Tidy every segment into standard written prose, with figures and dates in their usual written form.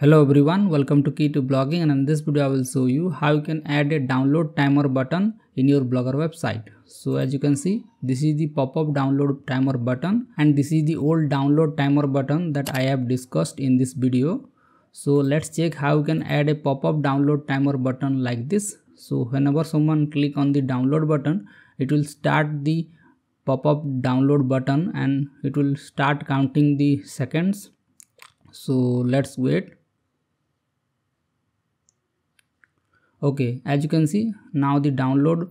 Hello everyone, welcome to Key2Blogging, and in this video I will show you how you can add a download timer button in your Blogger website. So as you can see, this is the pop-up download timer button, and this is the old download timer button that I have discussed in this video. So let's check how you can add a pop-up download timer button like this. So whenever someone click on the download button, it will start the pop-up download button and it will start counting the seconds. So let's wait. Okay, as you can see, now the download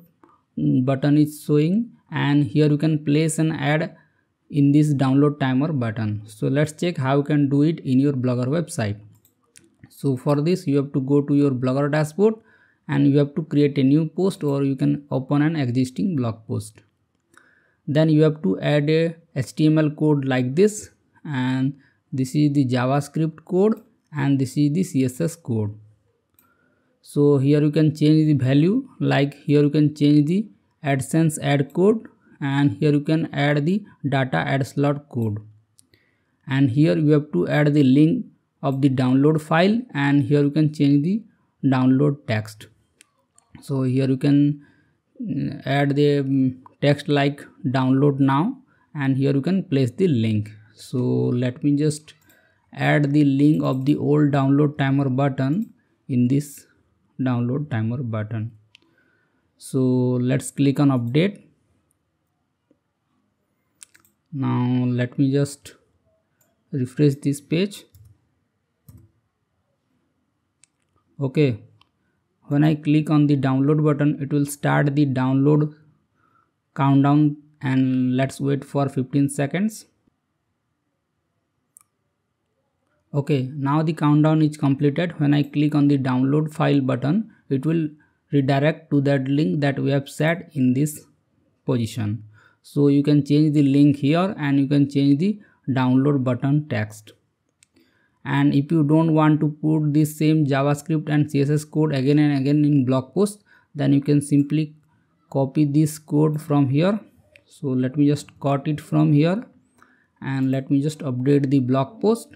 button is showing, and here you can place an ad in this download timer button. So let's check how you can do it in your Blogger website. So for this, you have to go to your Blogger dashboard and you have to create a new post, or you can open an existing blog post. Then you have to add a HTML code like this, and this is the JavaScript code and this is the CSS code. So here you can change the value, like here you can change the Adsense ad code, and here you can add the data ad slot code, and here you have to add the link of the download file, and here you can change the download text. So here you can add the text like download now, and here you can place the link. So let me just add the link of the old download timer button in this download timer button. So let's click on update. Now let me just refresh this page. Okay, when I click on the download button, it will start the download countdown, and let's wait for 15 seconds. Okay, now the countdown is completed. When I click on the download file button, it will redirect to that link that we have set in this position. So you can change the link here, and you can change the download button text. And if you don't want to put the same JavaScript and CSS code again and again in blog post, then you can simply copy this code from here. So let me just cut it from here, and let me just update the blog post.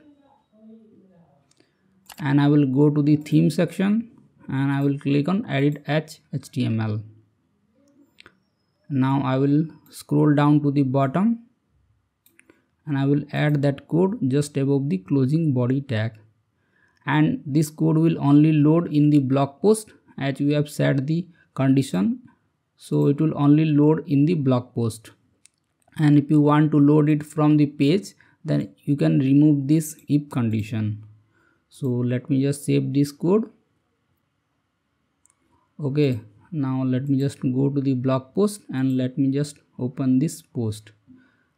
And I will go to the theme section and I will click on edit as HTML. Now I will scroll down to the bottom and I will add that code just above the closing body tag, and this code will only load in the blog post as we have set the condition, so it will only load in the blog post. And if you want to load it from the page, then you can remove this if condition. So let me just save this code. Okay, now let me just go to the blog post and let me just open this post,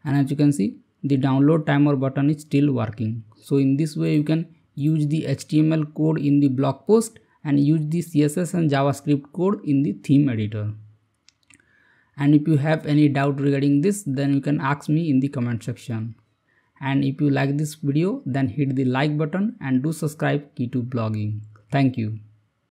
and as you can see, the download timer button is still working. So in this way you can use the HTML code in the blog post and use the CSS and JavaScript code in the theme editor. And if you have any doubt regarding this, then you can ask me in the comment section. And if you like this video, then hit the like button and do subscribe Key2Blogging. Thank you.